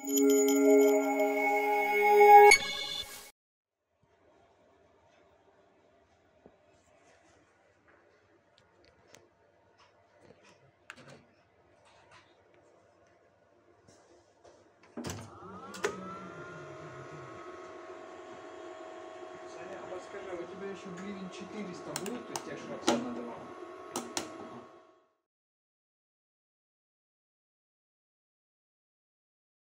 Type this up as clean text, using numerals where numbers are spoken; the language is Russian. Скажи, у тебя еще гривен 400.